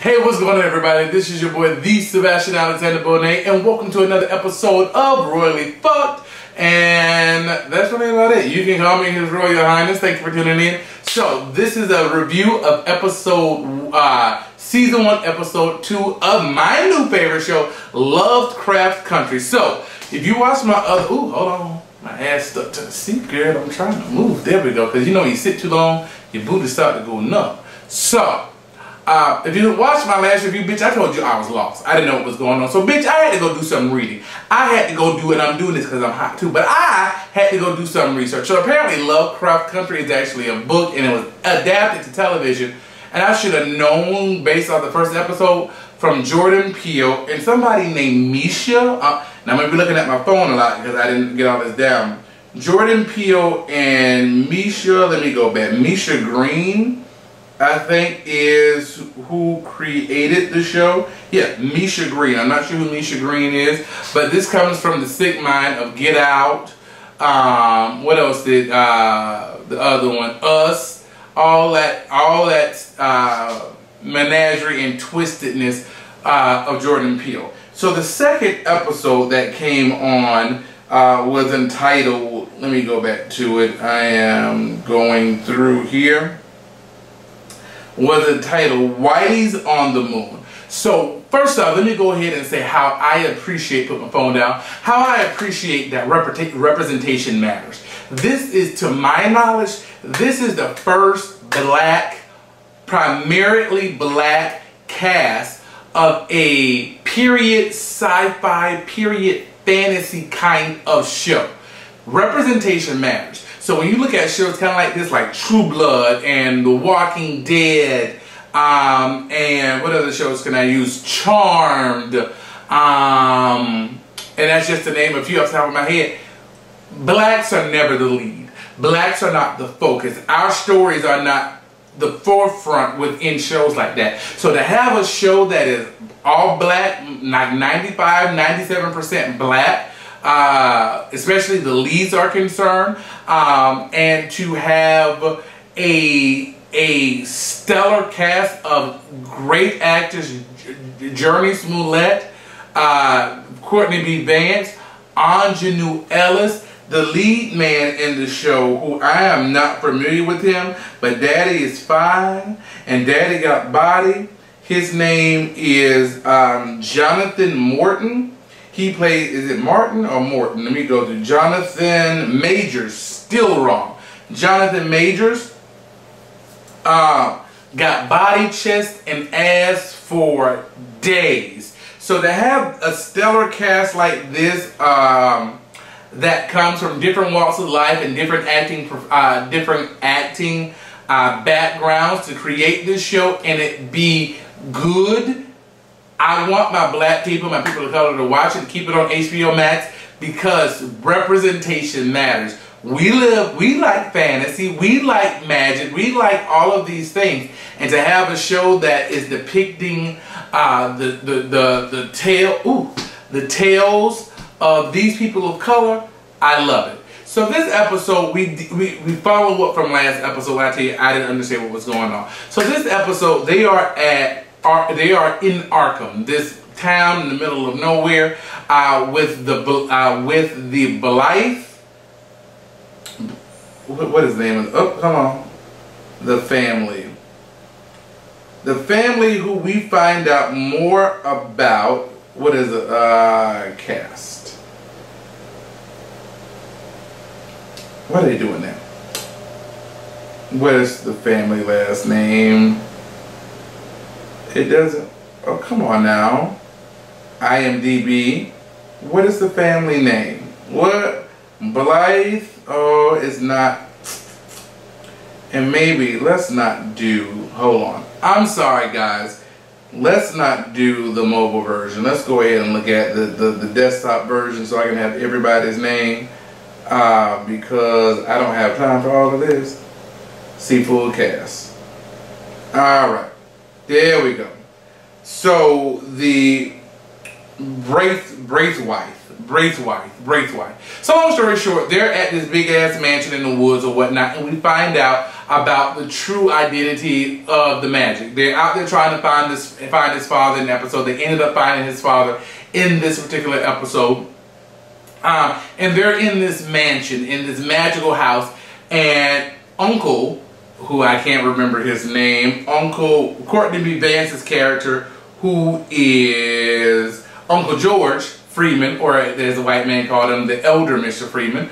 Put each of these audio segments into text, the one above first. Hey, what's going on, everybody? This is your boy, the Sebastian Alexander Bonet, and welcome to another episode of Royally Fucked. And that's really about it. You can call me His Royal Highness. Thank you for tuning in. So this is a review of episode, season 1, episode 2 of my new favorite show, Lovecraft Country. So if you watch my other, ooh, hold on, my ass stuck to the seat, girl. I'm trying to move. There we go. Because you know, you sit too long, your booty start to go numb. So. If you watched my last review, bitch, I told you I was lost. I didn't know what was going on. So, bitch, I had to go do some reading. I had to go do it. I'm doing this because I'm hot, too. But I had to go do some research. So, apparently, Lovecraft Country is actually a book, and it was adapted to television. And I should have known, based on the first episode, from Jordan Peele and somebody named Misha. Now, I'm going to be looking at my phone a lot because I didn't get all this down. Jordan Peele and Misha, let me go back. Misha Green, I think, is who created the show. Yeah, Misha Green. I'm not sure who Misha Green is, but this comes from the sick mind of Get Out. What else did the other one? Us. All that menagerie and twistedness of Jordan Peele. So the second episode that came on was entitled. Let me go back to it. I am going through here. Was entitled Whitey's on the Moon. So first off, let me go ahead and say how I appreciate, put my phone down, how I appreciate that representation matters. This is, to my knowledge, this is the first black, primarily black cast of a period sci-fi, period fantasy kind of show. Representation matters. So when you look at shows kind of like this, like True Blood and The Walking Dead, and what other shows can I use? Charmed, and that's just to name a few off the top of my head. Blacks are never the lead. Blacks are not the focus. Our stories are not the forefront within shows like that. So to have a show that is all black, like 95, 97% black, especially the leads are concerned, and to have a stellar cast of great actors, Jurnee Smollett, Courtney B. Vance, Aunjanue Ellis, the lead man in the show, who I am not familiar with him, but Daddy is fine, and Daddy got body. His name is Jonathan Morton. He plays, is it Martin or Morton? Let me go to Jonathan Majors. Still wrong. Jonathan Majors got body, chest, and ass for days. So to have a stellar cast like this that comes from different walks of life and different acting backgrounds to create this show and it be good. I want my black people, my people of color to watch it, keep it on HBO Max because representation matters. We like fantasy, we like magic, we like all of these things. And to have a show that is depicting the tales of these people of color, I love it. So this episode, we follow up from last episode. I tell you, I didn't understand what was going on. So this episode, they are at, they are in Arkham, this town in the middle of nowhere, with the Blythe. What is the name of? Oh, come on, the family who we find out more about. What is it? Cast. What are they doing now? What is the family last name? It doesn't. Oh, come on now. IMDb. What is the family name? What? Blythe? Oh, it's not. And maybe let's not do. Hold on. I'm sorry, guys. Let's not do the mobile version. Let's go ahead and look at the desktop version so I can have everybody's name. Because I don't have time for all of this. See full cast. All right. There we go. So the Braithwhite. So long story short, they're at this big ass mansion in the woods or whatnot, and we find out about the true identity of the magic. They're out there trying to find his father in the episode. They ended up finding his father in this particular episode. And they're in this mansion, in this magical house, and Uncle, who I can't remember his name, Uncle Courtney B. Vance's character, who is Uncle George Freeman, or as a white man called him, the elder Mr. Freeman,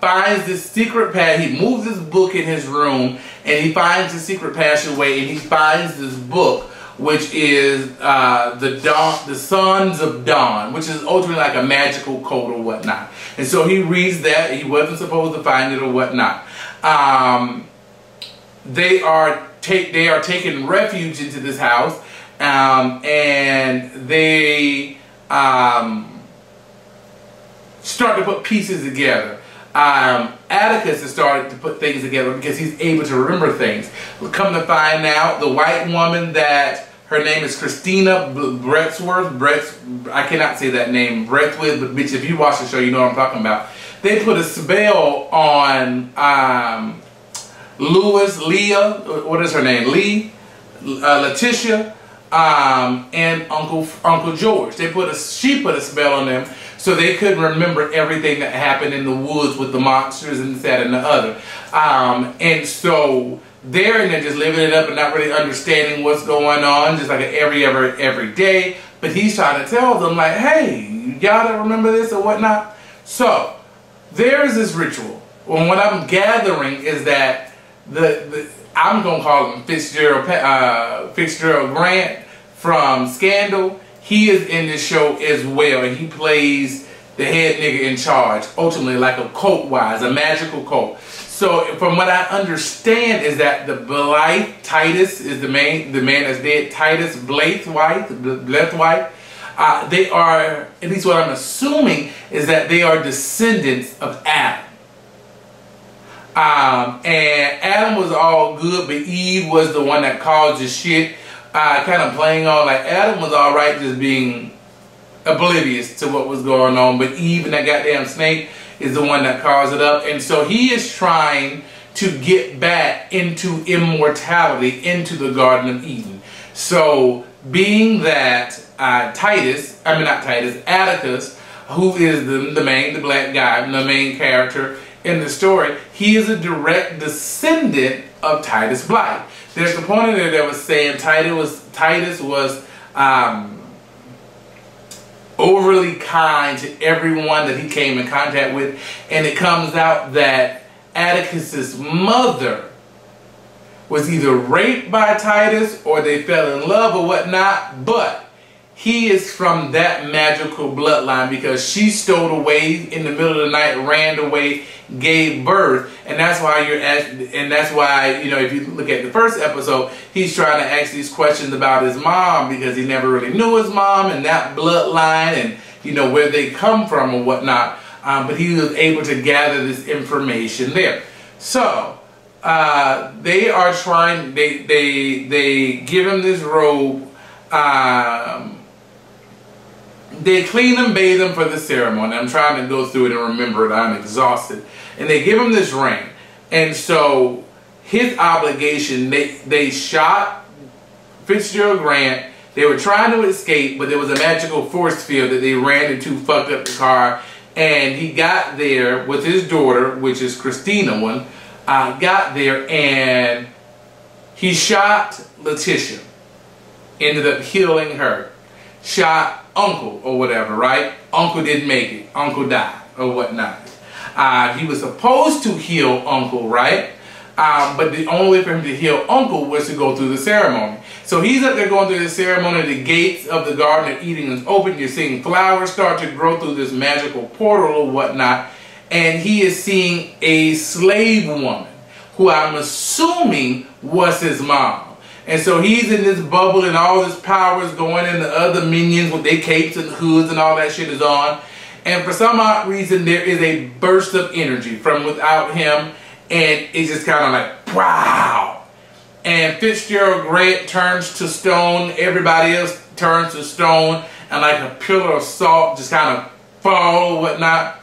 finds this secret pad. He moves his book in his room, and he finds his secret passageway, and he finds this book, which is the Sons of Dawn, which is ultimately like a magical code or whatnot. And so he reads that. He wasn't supposed to find it or whatnot. They are taking refuge into this house, and they start to put pieces together. Atticus has started to put things together because he's able to remember things. Come to find out, the white woman that her name is Christina Bretzworth. I cannot say that name. Bretzworth, but bitch, if you watch the show, you know what I'm talking about. They put a spell on Letitia, and Uncle George. She put a spell on them so they could remember everything that happened in the woods with the monsters and that and the other. And so they're in there just living it up and not really understanding what's going on, just like every day. But he's trying to tell them like, hey, y'all don't remember this or whatnot. So there is this ritual. Well, what I'm gathering is that I'm gonna call him Fitzgerald Grant from Scandal. He is in this show as well, and he plays the head nigga in charge, ultimately like a cult-wise, a magical cult. So from what I understand is that the Blythe, Titus is the man that's dead, Titus Braithwhite. They are, at least what I'm assuming, is that they are descendants of Adam. And Adam was all good, but Eve was the one that caused the shit. Kind of playing on like Adam was all right, just being oblivious to what was going on, but Eve and that goddamn snake is the one that caused it up. And so he is trying to get back into immortality, into the Garden of Eden. So being that Atticus, who is the black guy, the main character in the story, he is a direct descendant of Titus Braithwhite. There's a point in there that was saying Titus was overly kind to everyone that he came in contact with, and it comes out that Atticus's mother was either raped by Titus or they fell in love or whatnot, but he is from that magical bloodline because she stole away in the middle of the night, ran away, gave birth, and that's why if you look at the first episode, he's trying to ask these questions about his mom because he never really knew his mom and that bloodline and where they come from or whatnot. But he was able to gather this information there. So they are trying. They give him this robe. They clean him, bathe him for the ceremony. I'm trying to go through it and remember it. I'm exhausted. And they give him this ring. And so his obligation, they shot Fitzgerald Grant. They were trying to escape, but there was a magical force field that they ran into, fucked up the car. And he got there with his daughter, which is Christina one, got there and he shot Letitia. Ended up healing her. Shot Uncle or whatever, right? Uncle didn't make it. Uncle died or whatnot. He was supposed to heal Uncle, right? But the only way for him to heal Uncle was to go through the ceremony. So he's up there going through the ceremony. The gates of the Garden of Eden is open. You're seeing flowers start to grow through this magical portal or whatnot. And he is seeing a slave woman who I'm assuming was his mom. And so he's in this bubble and all his powers going in. The other minions with their capes and hoods and all that shit is on. And for some odd reason, there is a burst of energy from without him. And it's just kind of like, wow. And Fitzgerald Grant turns to stone. Everybody else turns to stone. And like a pillar of salt just kind of fall or whatnot.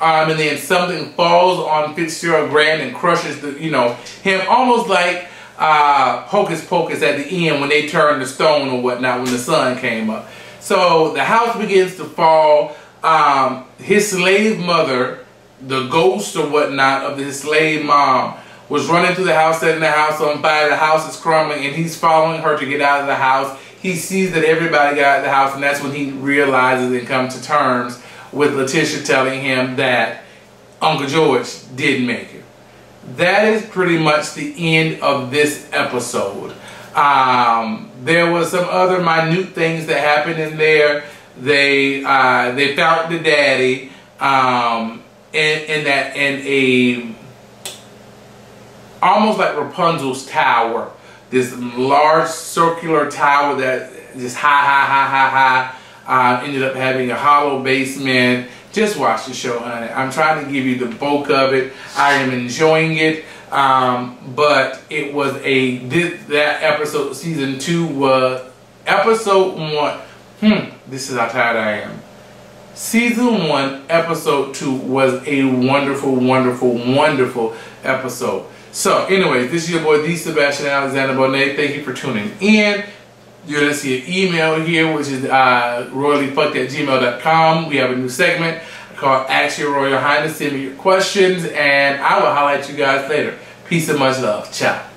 and then something falls on Fitzgerald Grant and crushes the, you know, him, almost like Hocus Pocus at the end when they turned to stone or whatnot when the sun came up. So the house begins to fall. His slave mother, the ghost or whatnot of his slave mom, was running through the house, setting the house on fire. The house is crumbling, and he's following her to get out of the house. He sees that everybody got out of the house, and that's when he realizes and comes to terms with Letitia telling him that Uncle George did make it. That is pretty much the end of this episode. There was some other minute things that happened in there. They found the daddy in a almost like Rapunzel's tower, this large circular tower that just high, ended up having a hollow basement. Just watch the show, honey. I'm trying to give you the bulk of it. I am enjoying it, but it was a that episode, season two was episode one. This is how tired I am. Season one, episode two was a wonderful, wonderful, wonderful episode. So, anyways, this is your boy, the Sebastian Alexander Bonet. Thank you for tuning in. You're going to see an email here, which is royallyfucked@gmail.com. We have a new segment called Ask Your Royal Highness. Send me your questions, and I will highlight you guys later. Peace and much love. Ciao.